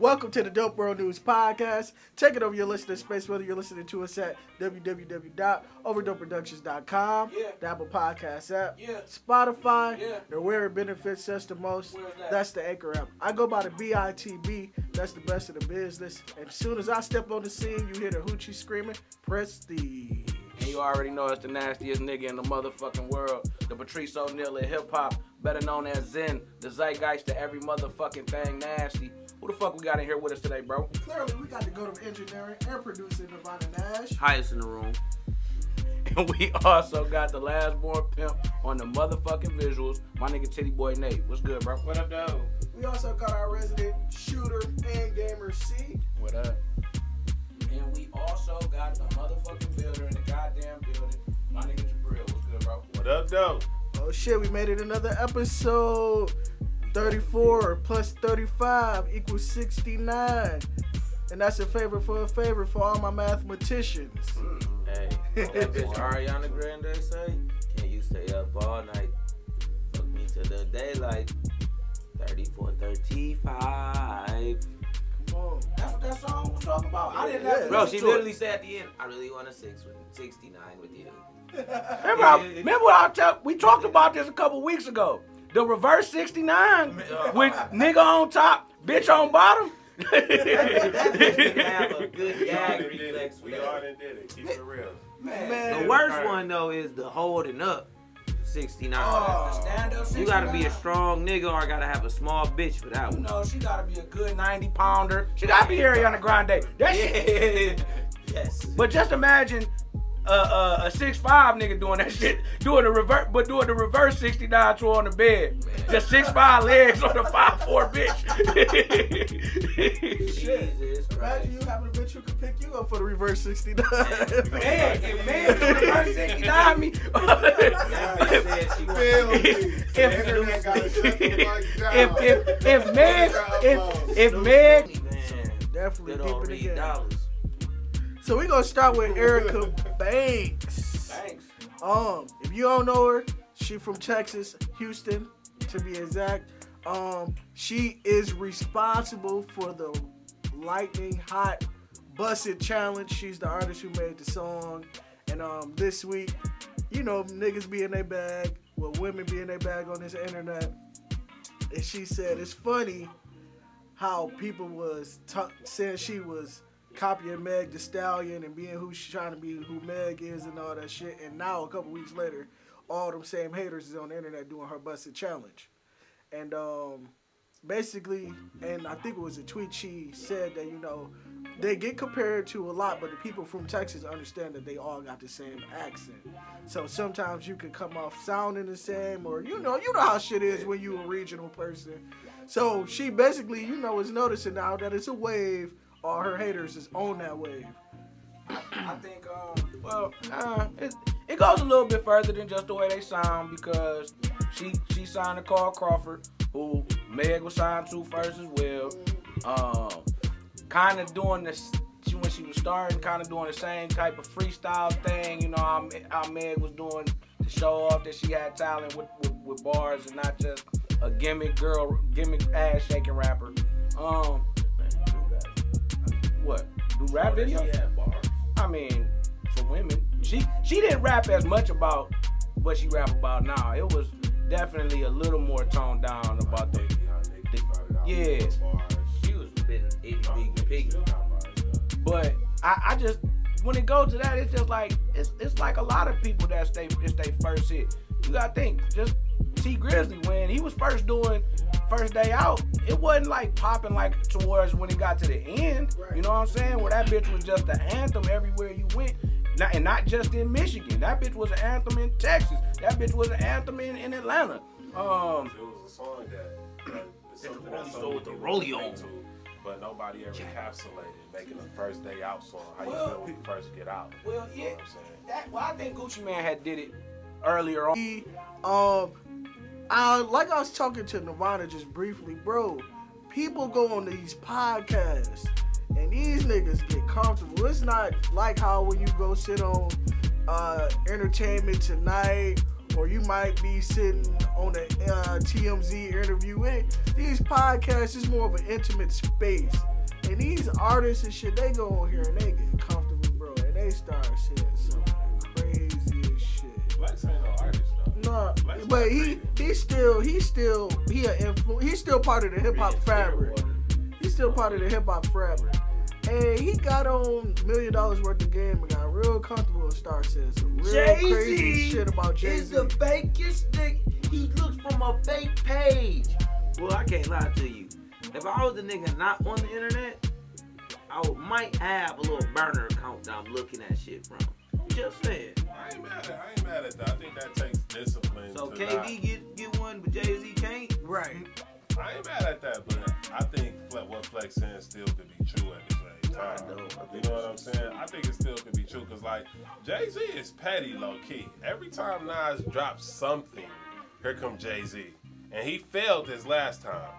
Welcome to the Dope World News Podcast. Take it over your listening space, whether you're listening to us at www.overdopeproductions.com, the Apple Podcast app, Spotify, and where it benefits us the most, that's the Anchor app. I go by the BITB, that's the best of the business. And as soon as I step on the scene, you hear the hoochie screaming, Prestige. And you already know it's the nastiest nigga in the motherfucking world. The Patrice O'Neal of hip-hop, better known as Zen, the zeitgeist to every motherfucking thing nasty. Who the fuck we got in here with us today, bro? Clearly, we got to go to engineering and producing Nirvana Nash. Highest in the room. And we also got the last born pimp on the motherfucking visuals, my nigga Titty Boy Nate. What's good, bro? What up, though? We also got our resident shooter and gamer C. What up? And we also got the motherfucking builder in the goddamn building, my nigga Jabril. What's good, bro? What up, though? Oh, shit, we made it another episode. 34 plus 35 equals 69. And that's a favor for all my mathematicians. Hey, what that bitch Ariana Grande say? Can you stay up all night? Fuck me to the daylight. 34, 35. Oh, that's what that song was talking about. I didn't have to. Bro, she literally said at the end, I really want a 69 with you. Remember what we talked about this a couple weeks ago. The reverse 69 with nigga on top, bitch on bottom. Have a good gag reflex. We already did it. Keep it real. Man. The worst one, though, is the holding up 69. Oh, stand up 69. You gotta be a strong nigga or gotta have a small bitch for that one. No, she gotta be a good 90 pounder. She gotta be Ariana Grande. That shit. Yes. But just imagine a 6'5 nigga doing that shit, doing the reverse 69 to on the bed. Man. Just 6'5 legs on the 5'4 bitch. Jesus Christ. Imagine you having a bitch who could pick you up for the reverse 69. Man, if man do reverse 69 me. If man. Definitely deeper than $8. So we're going to start with Erica Banks. If you don't know her, she from Texas, Houston, to be exact. She is responsible for the lightning hot Buss It challenge. She's the artist who made the song. And this week, you know, niggas be in their bag, well, women be in their bag on this internet. And she said, it's funny how people was saying she was copying Meg Thee Stallion and being who she's trying to be, who Meg is and all that shit. And now, a couple weeks later, all them same haters is on the internet doing her Buss It challenge. And basically, and I think it was a tweet, she said that, you know, they get compared to a lot, but the people from Texas understand that they all got the same accent. So sometimes you can come off sounding the same, or you know how shit is when you a regional person. So she basically, you know, is noticing now that it's a wave. All her haters is on that wave. I think, it goes a little bit further than just the way they sound, because she signed to Carl Crawford, who Meg was signed to first as well. Kind of doing this, when she was starting, kind of doing the same type of freestyle thing, you know, how Meg was doing to show off that she had talent with bars and not just a gimmick ass-shaking rapper. What? Do rap videos? Yeah, bars. I mean, for women. She didn't rap as much about what she rap about now. It was definitely a little more toned down about the bars. She was big. But I just, when it goes to that, it's just like it's like a lot of people that it's their first hit. You gotta think, just T Grizzly, when he was first doing First Day Out, it wasn't like popping like towards when it got to the end. Right. You know what I'm saying? Where that bitch was just an anthem everywhere you went. And not just in Michigan. That bitch was an anthem in Texas. That bitch was an anthem in Atlanta. It was a song that something that so with the rollie on. But nobody ever encapsulated making a First Day Out song. How you feel when you first get out? Well, yeah. You know what I'm saying? I think Gucci Mane had did it earlier on. Like I was talking to Nirvana just briefly, bro, people go on these podcasts and these niggas get comfortable. It's not like how when you go sit on Entertainment Tonight or you might be sitting on a TMZ interview with it. These podcasts is more of an intimate space. And these artists and shit, they go on here and they get comfortable, bro. And they start saying some of the craziest shit. Black's ain't no artist, though. No, Black's but he's still part of the hip-hop fabric. He's still part of the hip-hop fabric. And he got on $1 million worth of game and got real comfortable and started saying some real Jay-Z crazy shit about Jay-Z. Is the fakest nigga. He looks from a fake page. Well, I can't lie to you. If I was a nigga not on the internet, I might have a little burner account that I'm looking at shit from. Just saying. I ain't mad at that. I think that takes discipline. So KD get one, but Jay-Z can't? Right. I ain't mad at that, but I think what Flex saying still could be true at the same time. You know what I'm saying? I think it still could be true because, like, Jay-Z is petty low-key. Every time Nas drops something, here come Jay-Z. And he failed this last time.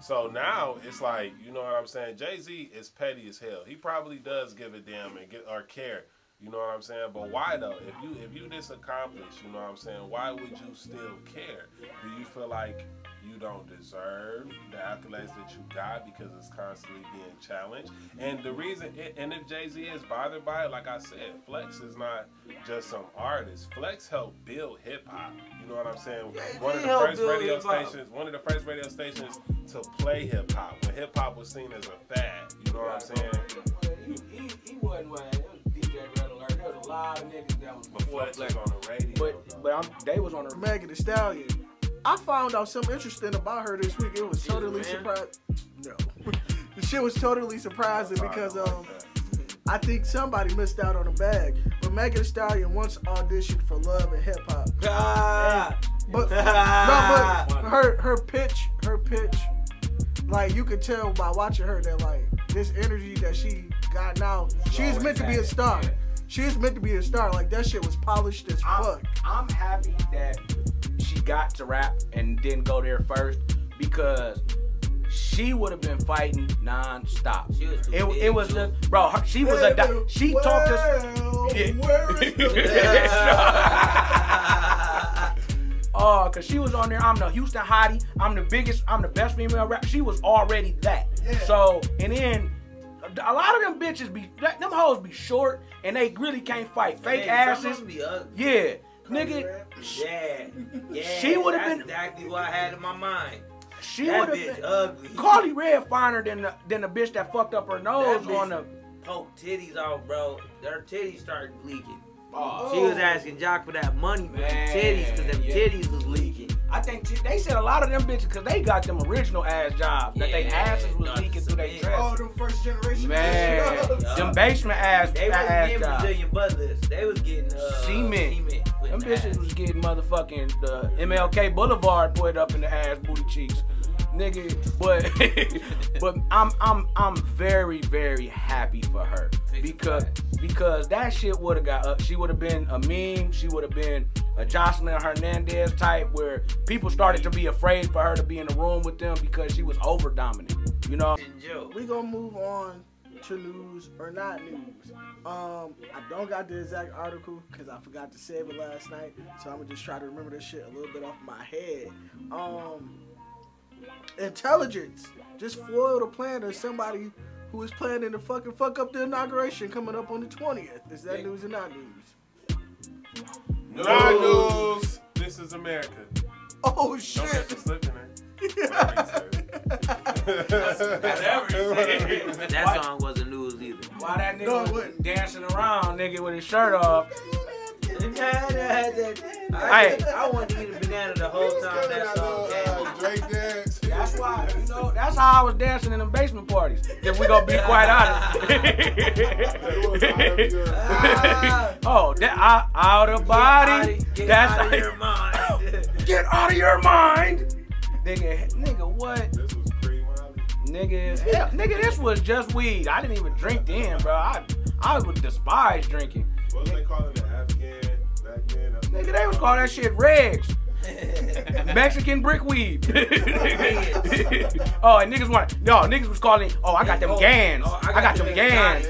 So now it's like, you know what I'm saying? Jay-Z is petty as hell. He probably does give a damn and care. You know what I'm saying? But why though? If you this accomplished, you know what I'm saying, why would you still care? Do you feel like you don't deserve the accolades that you got because it's constantly being challenged? And the reason, and if Jay-Z is bothered by it, like I said, Flex is not just some artist. Flex helped build hip-hop. You know what I'm saying? One of the first radio stations to play hip-hop, when hip-hop was seen as a fad. You know what I'm saying? He wasn't wild. There was a lot of niggas that was before Flex on the radio. They was on the radio. Megan Thee Stallion. I found out something interesting about her this week. It was totally surprised. No. The shit was totally surprising because I think somebody missed out on a bag. But Megan Thee Stallion once auditioned for Love and Hip Hop. But her pitch, like you could tell by watching her that like this energy that she got now, she's meant to be a star. She was meant to be a star. Like, that shit was polished as fuck. I'm happy that she got to rap and didn't go there first because she would have been fighting non-stop. She was it was just, bro, she was a... She talked us... Yeah. Because she was on there, I'm the Houston hottie, I'm the biggest, I'm the best female rapper. She was already that. Yeah. So, and then... A lot of them bitches them hoes be short and they really can't fight. Fake asses. Be ugly. Yeah. Carly nigga. Yeah. She would have been. Exactly what I had in my mind. She would have been ugly. Carly Red finer than the bitch that fucked up her nose on the. Poke titties off, bro. Her titties started leaking. Oh. She was asking Jock for that money, man. Titties, because them titties was leaking. I think they said a lot of them bitches because they got them original ass jobs that they asses was leaking through their dress. Oh, them first generation man, them basement ass. They was getting Brazilian butlers. They was getting cement. Them bitches was getting motherfucking the MLK Boulevard put up in the ass booty cheeks, nigga. But but I'm very very happy for her because that shit would have got up. She would have been a meme. She would have been a Jocelyn Hernandez type where people started to be afraid for her to be in the room with them because she was over dominant, you know? We gonna move on to news or not news. I don't got the exact article because I forgot to save it last night, so I'm gonna just try to remember this shit a little bit off my head. Intelligence just foiled a plan of somebody who is planning to fucking fuck up the inauguration coming up on the 20th. Is that news or not news? No news. This is America. Oh shit! Don't let you slip in there. That song wasn't news either. Why that nigga was dancing around, nigga, with his shirt off? I wanted to eat a banana the whole time that song came. Drake dance. That's why, you know, that's how I was dancing in them basement parties. If we gonna be quite honest. Oh, that out of body. Get out of your mind. Get out of your mind. Nigga, what? This was pre-Molly. Nigga, this was just weed. I didn't even drink then, bro. I would despise drinking. What was they calling it? Afghan back then? Nigga, they was calling that shit regs. Mexican brickweed. Oh, and niggas want no. Niggas was calling. Oh, I got them gans. I got them gans.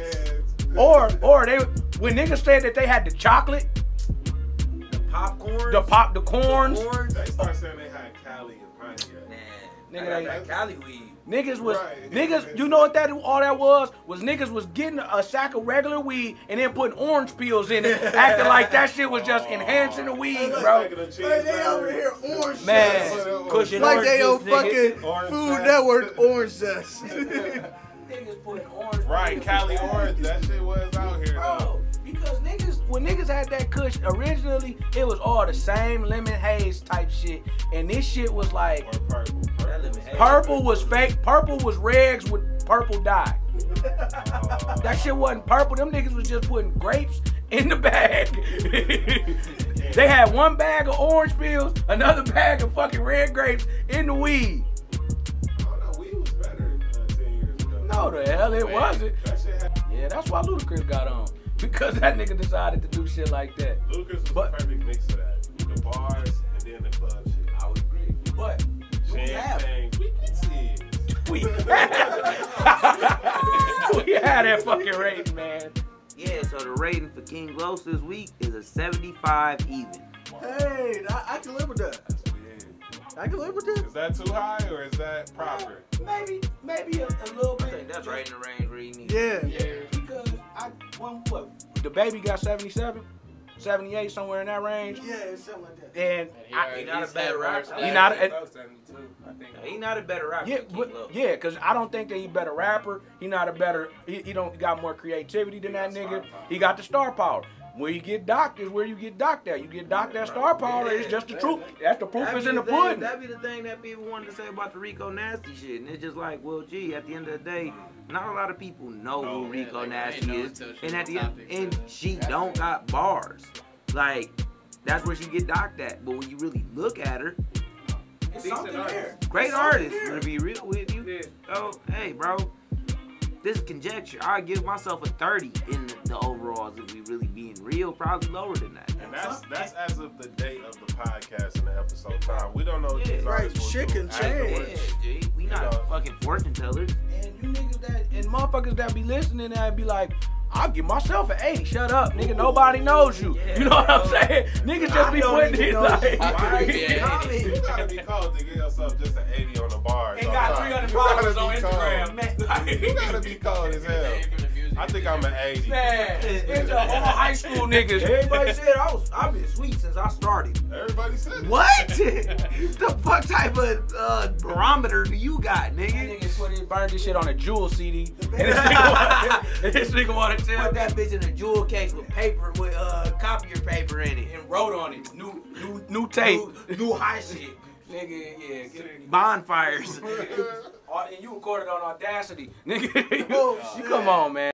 Or they when niggas said that they had the chocolate, the popcorn. the corns. They started saying they had Cali and Pontiac. Nah, nigga, they had Cali weed. Niggas was niggas. You know what that all that was niggas was getting a sack of regular weed and then putting orange peels in it, acting like that shit was just enhancing the weed, bro. But they over here orange zest, like they on fucking Food Network orange zest. Niggas putting orange. Right, Cali orange. That shit was out here, bro. Because niggas, when niggas had that kush originally, it was all the same lemon haze type shit, and this shit was like or purple. Purple was fake. Purple was regs with purple dye. That shit wasn't purple. Them niggas was just putting grapes in the bag. They had one bag of orange peels, another bag of fucking red grapes in the weed. Oh no, weed was better 10 years ago. No, the hell it wasn't. That shit yeah, that's why Ludacris got on. Because that nigga decided to do shit like that. Lucas was the perfect mix of that. The bars and then the club shit. I would agree. But we had that fucking rating, man. Yeah, so the rating for King Gloss this week is a 75 even. Hey, I can live with that. I can live with this. Is that too high or is that proper? Maybe a little bit. I think that's right in the range where you need. Yeah. Because DaBaby got 77, 78, somewhere in that range. Yeah, something like that. And he's not a better rapper. He's not a better rapper. Yeah, because I don't think that he's a better rapper. He's not a better. He don't got more creativity than that nigga. He got the star power. Where you get docked is where you get docked at. You get docked at star power. It's just the truth. That's the proof is in the pudding. That'd be the thing that people wanted to say about the Rico Nasty shit. And it's just like, well, gee, at the end of the day, not a lot of people know who Rico Nasty is. And at the end, and she don't got bars. Like, that's where she get docked at. But when you really look at her, it's something there. Great artist, to be real with you. Oh, hey, bro. This conjecture, I give myself a 30 in the overalls. If we really being real, probably lower than that. And that's as of the date of the podcast and the episode time. We don't know what these artists will do afterwards. Yeah, dude. We not fucking fortune tellers. And you niggas and motherfuckers that be listening and be like, I'll give myself an 80. Shut up, nigga. Nobody knows you. Yeah, you know what I'm saying? Niggas just be putting these like. You gotta be called to give yourself just an 80 on the bar. Ain't got 300 followers on Instagram, man. You gotta be cold as hell. I think I'm an 80. Man, it's all high school niggas. Everybody said I've been sweet since I started. Everybody said it. What? The fuck type of barometer do you got, nigga? That nigga sweaty burned this shit on a Jewel CD. And this nigga wanted to put that bitch in a Jewel case with paper, with copier paper in it, and wrote on it. New tape. New high shit. Nigga, bonfires. And you recorded on Audacity. Nigga, you come on, man.